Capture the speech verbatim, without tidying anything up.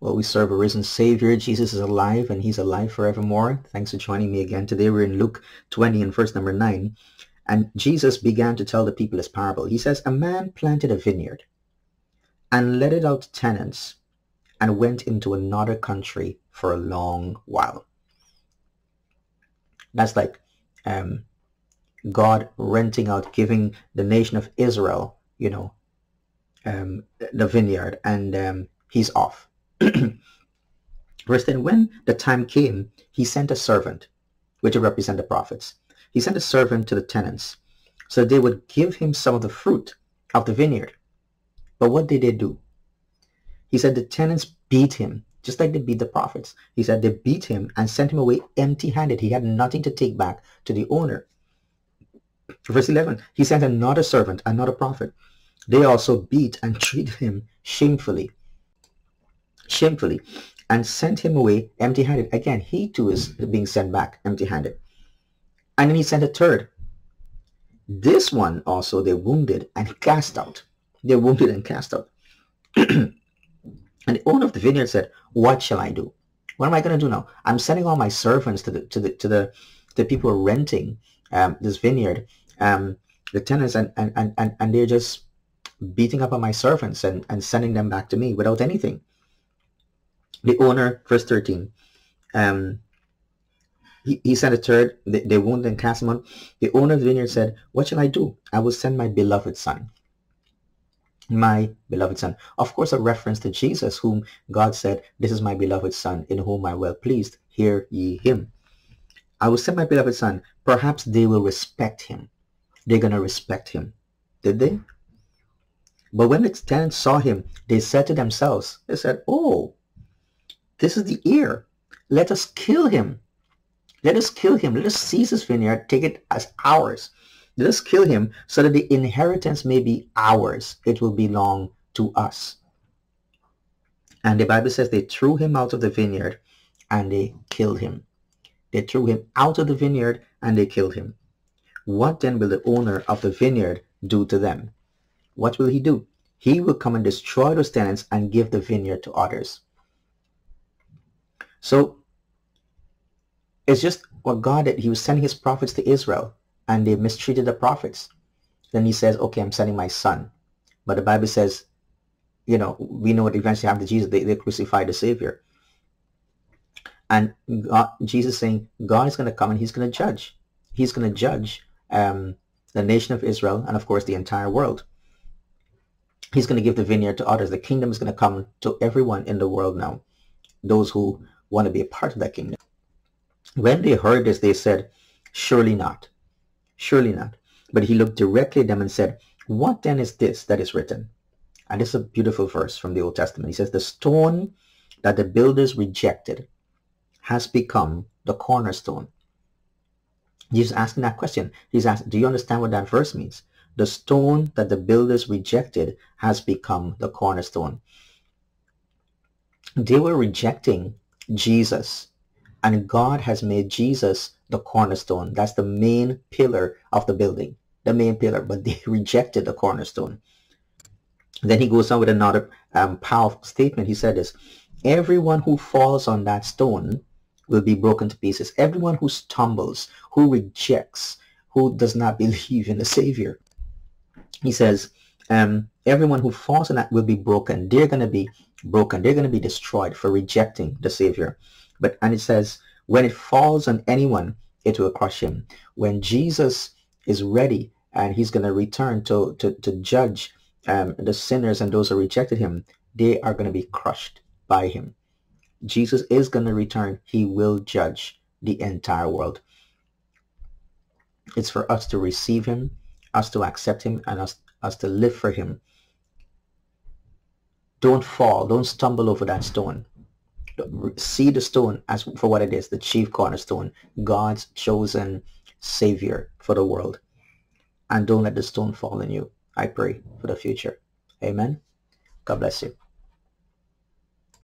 Well, we serve a risen Savior. Jesus is alive, and he's alive forevermore. Thanks for joining me again today. We're in Luke twenty and verse number nine. And Jesus began to tell the people his parable. He says, a man planted a vineyard and let it out to tenants and went into another country for a long while. That's like um, God renting out, giving the nation of Israel, you know, um, the vineyard, and um, he's off. Verse ten, when the time came, he sent a servant, which represent the prophets. He sent a servant to the tenants so they would give him some of the fruit of the vineyard. But what did they do? He said the tenants beat him, just like they beat the prophets. He said they beat him and sent him away empty-handed. He had nothing to take back to the owner. Verse eleven, he sent another servant, another prophet. They also beat and treated him shamefully. shamefully and sent him away empty-handed. Again, he too is being sent back empty-handed. And then he sent a third. This one also they wounded and cast out. They wounded and cast out. And the owner of the vineyard said, what shall I do? What am I going to do now? I'm sending all my servants to the to the to the, the people renting um, this vineyard, um, the tenants, and, and, and, and they're just beating up on my servants and, and sending them back to me without anything. The owner, verse thirteen, um, he, he sent a third, they, they wounded and cast him out. The owner of the vineyard said, what shall I do? I will send my beloved son. My beloved son. Of course, a reference to Jesus, whom God said, this is my beloved son, in whom I am well pleased. Hear ye him. I will send my beloved son. Perhaps they will respect him. They're going to respect him. Did they? But when the tenants saw him, they said to themselves, they said, oh, this is the heir. Let us kill him. Let us kill him. Let us seize his vineyard, take it as ours. Let us kill him so that the inheritance may be ours. It will belong to us. And the Bible says they threw him out of the vineyard and they killed him. They threw him out of the vineyard and they killed him. What then will the owner of the vineyard do to them? What will he do? He will come and destroy those tenants and give the vineyard to others. So it's just what God did. He was sending his prophets to Israel and they mistreated the prophets. Then he says, okay, I'm sending my son. But the Bible says, you know, we know what eventually happened to Jesus. They, they crucified the Savior. And God, Jesus saying, God is going to come and he's going to judge. He's going to judge um, the nation of Israel and, of course, the entire world. He's going to give the vineyard to others. The kingdom is going to come to everyone in the world now, those who want to be a part of that kingdom. When they heard this, they said, surely not, surely not. But he looked directly at them and said, what then is this that is written? And this is a beautiful verse from the Old Testament. He says, the stone that the builders rejected has become the cornerstone. He's asking that question. He's asking, do you understand what that verse means? The stone that the builders rejected has become the cornerstone. They were rejecting Jesus, and God has made Jesus the cornerstone. That's the main pillar of the building, the main pillar, but they rejected the cornerstone. Then he goes on with another um, powerful statement. He said this, everyone who falls on that stone will be broken to pieces. Everyone who stumbles, who rejects, who does not believe in the Savior. He says, um, everyone who falls on that will be broken. They're going to be broken. They're going to be destroyed for rejecting the Savior. But, and it says, when it falls on anyone, it will crush him. When Jesus is ready and he's going to return to, to, to judge um, the sinners and those who rejected him, they are going to be crushed by him. Jesus is going to return. He will judge the entire world. It's for us to receive him, us to accept him, and us, us to live for him. Don't fall. Don't stumble over that stone. See the stone as for what it is, the chief cornerstone, God's chosen Savior for the world. And don't let the stone fall on you. I pray for the future. Amen. God bless you.